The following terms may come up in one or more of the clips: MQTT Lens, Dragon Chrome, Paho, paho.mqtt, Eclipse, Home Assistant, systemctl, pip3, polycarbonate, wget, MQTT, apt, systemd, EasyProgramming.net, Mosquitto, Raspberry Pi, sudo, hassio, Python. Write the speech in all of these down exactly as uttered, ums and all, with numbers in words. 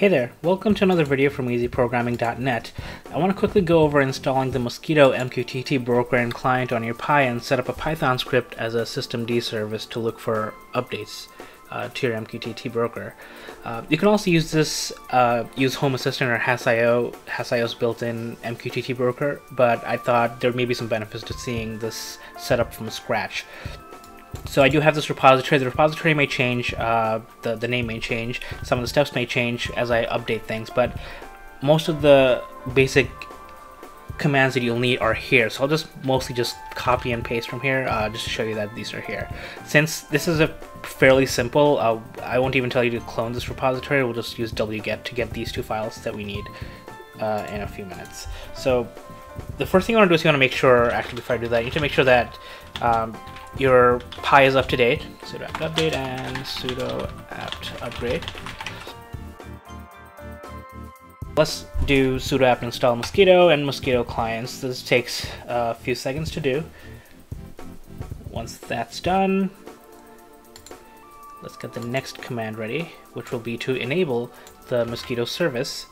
Hey there, welcome to another video from Easy Programming dot net. I want to quickly go over installing the Mosquitto M Q T T broker and client on your Pi and set up a Python script as a systemd service to look for updates uh, to your M Q T T broker. Uh, you can also use this, uh, use Home Assistant or Has dot i o, Has dot i o's built-in M Q T T broker, but I thought there may be some benefits to seeing this set up from scratch. So I do have this repository. The repository may change, uh, the, the name may change, some of the steps may change as I update things, but most of the basic commands that you'll need are here. So I'll just mostly just copy and paste from here, uh, just to show you that these are here. Since this is a fairly simple, uh, I won't even tell you to clone this repository, we'll just use wget to get these two files that we need uh, in a few minutes. So the first thing you want to do is you want to make sure, actually before I do that, you need to make sure that um, your Pi is up to date. Sudo apt update and sudo apt upgrade. Let's do sudo apt install Mosquitto and Mosquitto clients. This takes a few seconds to do. Once that's done, let's get the next command ready, which will be to enable the Mosquitto service.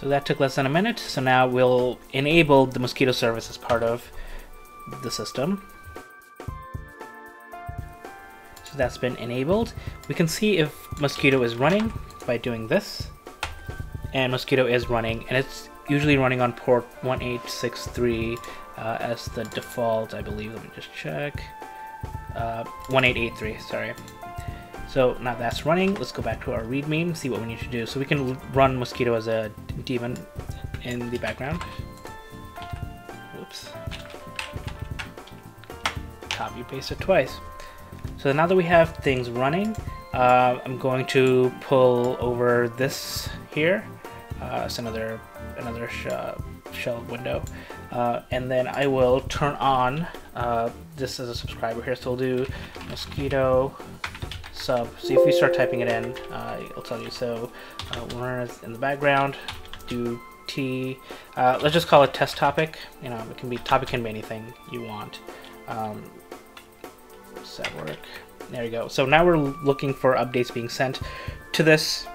So that took less than a minute, so now we'll enable the Mosquitto service as part of the system. So that's been enabled. We can see if Mosquitto is running by doing this, and Mosquitto is running, and it's usually running on port one eight six three uh, as the default, I believe. Let me just check. Uh, one eight eight three, sorry. So now that's running, let's go back to our readme and see what we need to do. So we can run Mosquitto as a daemon in the background. Oops. Copy paste it twice. So now that we have things running, uh, I'm going to pull over this here. Uh, it's another another sh uh, shell window, uh, and then I will turn on uh, this as a subscriber here. So we'll do Mosquitto sub. So if we start typing it in, uh, it'll tell you. So uh, we'll run it in the background, do T, uh, let's just call it test topic. You know, it can be, topic can be anything you want. Um, set work, there we go. So now we're looking for updates being sent to this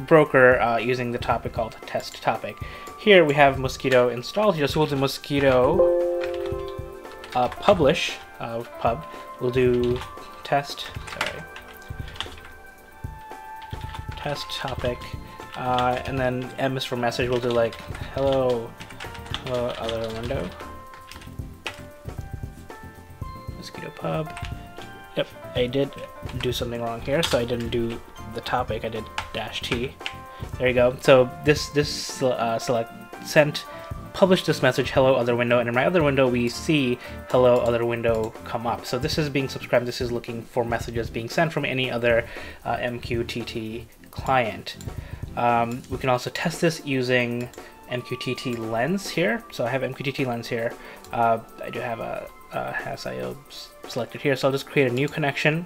broker uh, using the topic called test topic. Here we have Mosquitto installed here. So we'll do Mosquitto uh, publish, uh, pub, we'll do test, sorry. Test topic, uh, and then M is for message. We'll do like hello, hello other window, Mosquitto pub. Yep, I did do something wrong here, so I didn't do the topic. I did dash T. There you go. So this this uh, select sent publish this message hello other window, and in my other window we see hello other window come up. So this is being subscribed. This is looking for messages being sent from any other uh, M Q T T client. Um, we can also test this using M Q T T Lens here. So I have M Q T T Lens here. Uh, I do have a, a Has dot i o selected here, so I'll just create a new connection.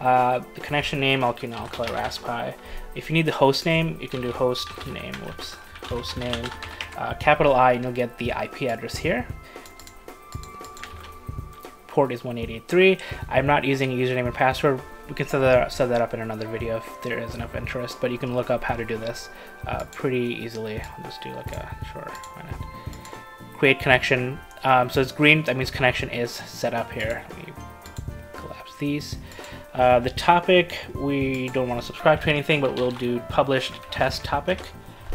Uh, the connection name, I'll, you know, I'll call it raspi. If you need the host name, you can do host name, whoops, host name, uh, capital I, and you'll get the I P address here. Port is one eight eight three. I'm not using a username and password. We can set that, set that up in another video if there is enough interest, but you can look up how to do this uh, pretty easily. I'll just do like a, sure, why not. Create connection. Um, so it's green, that means connection is set up here. Let me collapse these. Uh, the topic, we don't want to subscribe to anything, but we'll do published test topic.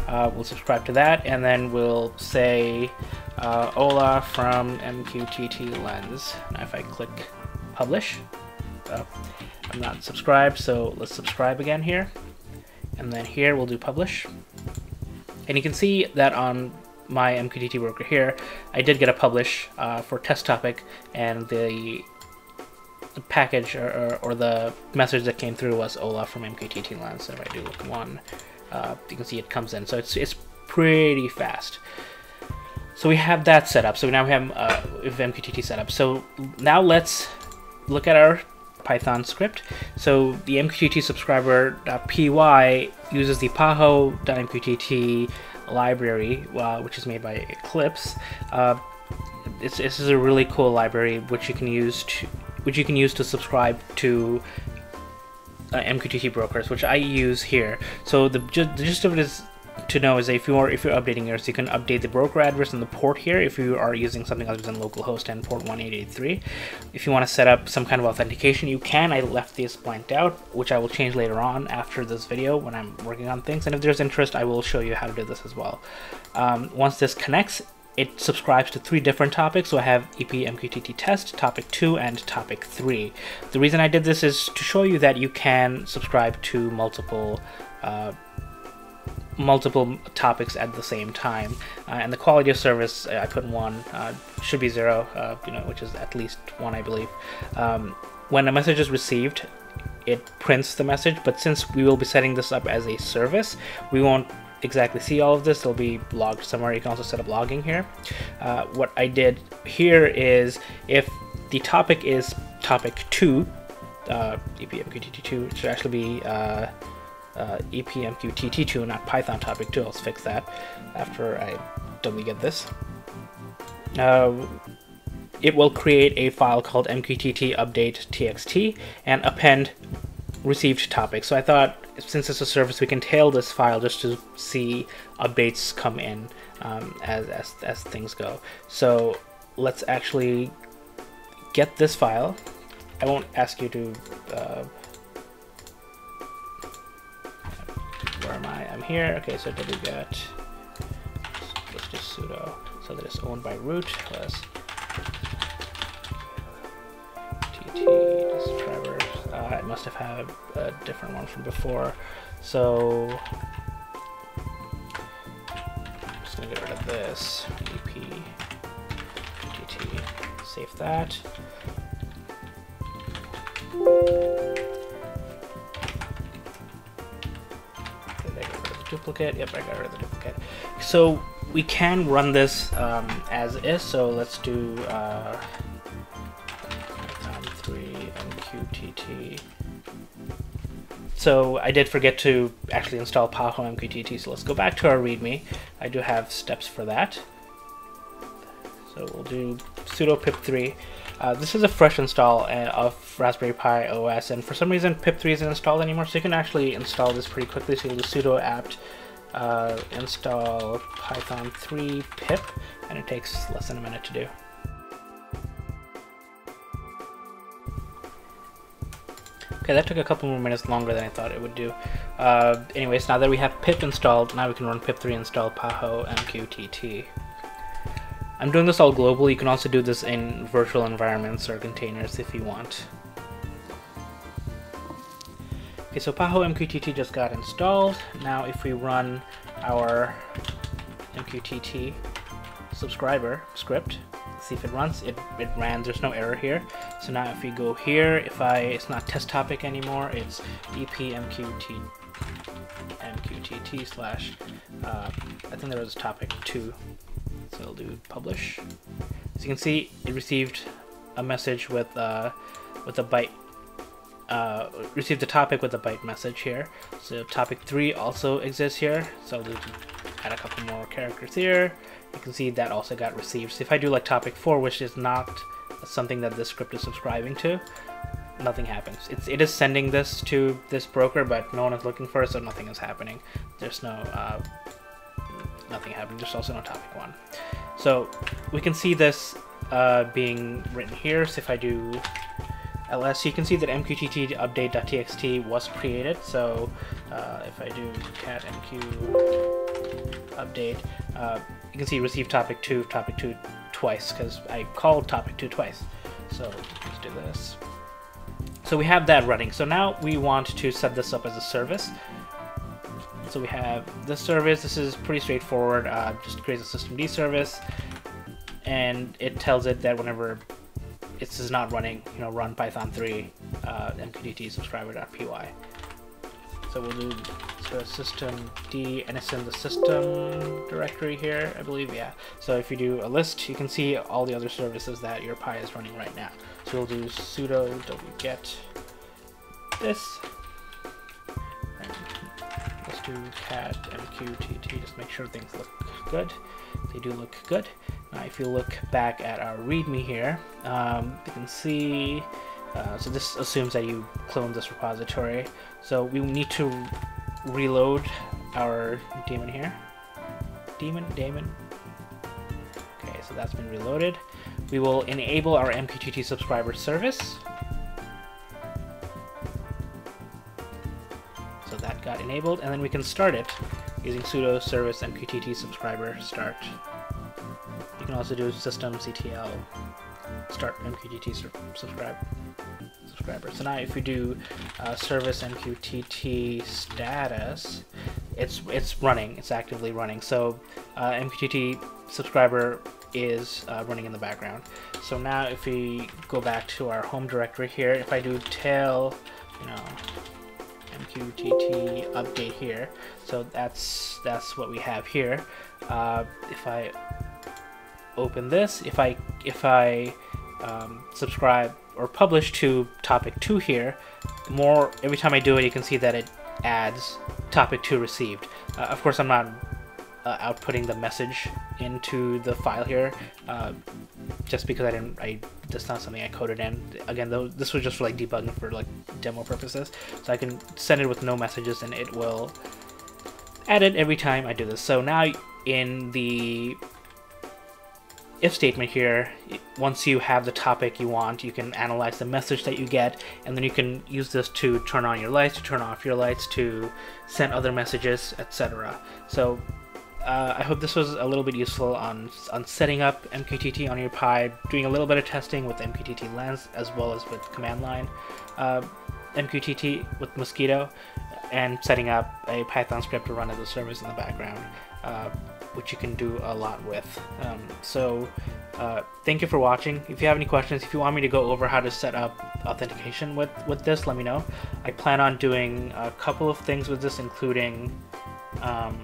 Uh, we'll subscribe to that, and then we'll say uh, Ola from M Q T T Lens. Now if I click publish, uh, I'm not subscribed, so let's subscribe again here, and then here we'll do publish, and you can see that on my M Q T T broker here I did get a publish uh, for test topic, and the, the package or, or, or the message that came through was Ola from M Q T T Lens. So if I do look one, uh, you can see it comes in, so it's, it's pretty fast. So we have that set up. So now we have, uh, we have M Q T T set up. So now let's look at our Python script. So the M Q T T subscriber.py uses the paho.mqtt library, uh, which is made by Eclipse. Uh, it's, this is a really cool library which you can use to, which you can use to subscribe to uh, M Q T T brokers, which I use here. So the, the gist of it is to know is that if you are if you're updating yours, you can update the broker address and the port here if you are using something other than localhost and port one eight eight three. If you want to set up some kind of authentication, you can. I left this blanked out, which I will change later on after this video when I'm working on things. And if there's interest, I will show you how to do this as well. Um, once this connects, it subscribes to three different topics. So I have E P M Q T T test, topic two, and topic three. The reason I did this is to show you that you can subscribe to multiple uh, multiple topics at the same time, uh, and the quality of service I put one uh, should be zero, uh, you know, which is at least one, I believe. Um, when a message is received, it prints the message, but since we will be setting this up as a service, we won't exactly see all of this. It'll be logged somewhere. You can also set up logging here. Uh, what I did here is if the topic is topic two, uh, E P M Q T T two, it should actually be uh, Uh, E P M Q T T two, not Python topic two. I'll fix that after I wget this. Uh, it will create a file called mqtt update txt and append received topic. So I thought, since it's a service, we can tail this file just to see updates come in um, as, as, as things go. So let's actually get this file. I won't ask you to uh, Where am I? I'm here. Okay, so wget. Let's just sudo so that it's owned by root. Plus T T subscribers. Uh, I must have had a different one from before. So I'm just gonna get rid of this. E P T T. Save that. Duplicate. Yep, I got rid of the duplicate. So we can run this um, as is. So let's do uh, Python three M Q T T. So I did forget to actually install Paho M Q T T. So let's go back to our README. I do have steps for that. So we'll do sudo pip three. Uh, this is a fresh install of Raspberry Pi O S, and for some reason pip three isn't installed anymore, so you can actually install this pretty quickly. So you'll do sudo apt uh, install python three pip, and it takes less than a minute to do. Okay, that took a couple more minutes longer than I thought it would do. Uh, anyways, now that we have pip installed, now we can run pip three install paho mqtt. I'm doing this all global. You can also do this in virtual environments or containers if you want. Okay, so Paho M Q T T just got installed. Now if we run our M Q T T subscriber script, see if it runs. It, it ran, there's no error here. So now if we go here, if I, it's not test topic anymore, it's E P M Q T T. M Q T T slash, uh, I think there was topic two, so I'll do publish. As you can see, it received a message with uh, with a byte, uh, received the topic with a byte message here. So topic three also exists here, so I'll do, add a couple more characters here. You can see that also got received. So if I do like topic four, which is not something that this script is subscribing to, nothing happens. It's, it is sending this to this broker, but no one is looking for it, so nothing is happening. There's no, uh, nothing happening. There's also no topic one. So we can see this uh, being written here. So if I do ls, you can see that mqtt update.txt was created. So uh, if I do cat mq update, uh, you can see receive topic two, topic two twice, because I called topic two twice. So let's do this. So we have that running. So now we want to set this up as a service. So we have this service. This is pretty straightforward. Uh, just creates a systemd service, and it tells it that whenever this is not running, you know, run python three uh, mqtt subscriber.py. So we'll do so systemd, and it's in the system directory here, I believe. Yeah. So if you do a list, you can see all the other services that your Pi is running right now. So we'll do sudo wget this, and let's do cat mqtt, just make sure things look good. They do look good. Now if you look back at our README here, um, you can see Uh, so this assumes that you clone this repository. So we need to reload our daemon here. Daemon, daemon. Okay, so that's been reloaded. We will enable our M Q T T subscriber service. So that got enabled, and then we can start it using sudo service M Q T T subscriber start. You can also do systemctl start M Q T T subscribe subscriber. So now if we do uh, service M Q T T status, it's it's running, it's actively running. So uh, M Q T T subscriber is uh, running in the background. So now if we go back to our home directory here, if I do tail, you know, M Q T T update here, so that's that's what we have here. Uh, if I open this, if I if I um, subscribe or publish to topic two here, more every time I do it, you can see that it adds topic two received. Uh, of course, I'm not uh, outputting the message into the file here, uh, just because I didn't. I that's not something I coded in. Again, though, this was just for like debugging for like demo purposes. So I can send it with no messages, and it will add it every time I do this. So now in the if statement here, once you have the topic you want, you can analyze the message that you get, and then you can use this to turn on your lights, to turn off your lights, to send other messages, et cetera. So uh, I hope this was a little bit useful on, on setting up M Q T T on your Pi, doing a little bit of testing with M Q T T Lens as well as with command line uh, M Q T T with Mosquitto, and setting up a Python script to run as a service in the background, uh, which you can do a lot with. Um, so uh, thank you for watching. If you have any questions, if you want me to go over how to set up authentication with, with this, let me know. I plan on doing a couple of things with this, including um,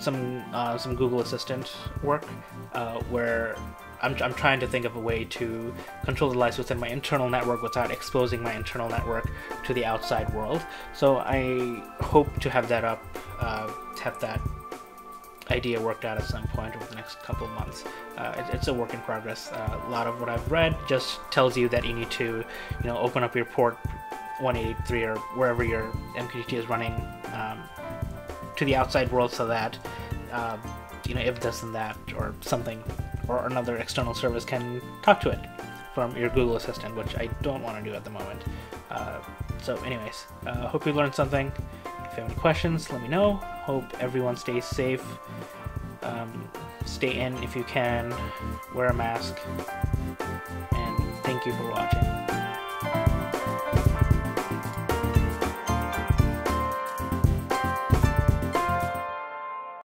some, uh, some Google Assistant work, uh, where I'm, I'm trying to think of a way to control the lights within my internal network without exposing my internal network to the outside world. So I hope to have that up, uh, have that idea worked out at some point over the next couple of months. Uh, it, it's a work in progress. Uh, a lot of what I've read just tells you that you need to, you know, open up your port one eighty-three or wherever your M Q T T is running um, to the outside world, so that um, you know, if this and that or something or another external service can talk to it from your Google Assistant, which I don't want to do at the moment. Uh, so anyways, uh, hope you learned something. If you have any questions, let me know. Hope everyone stays safe. Um, stay in if you can, wear a mask, and thank you for watching.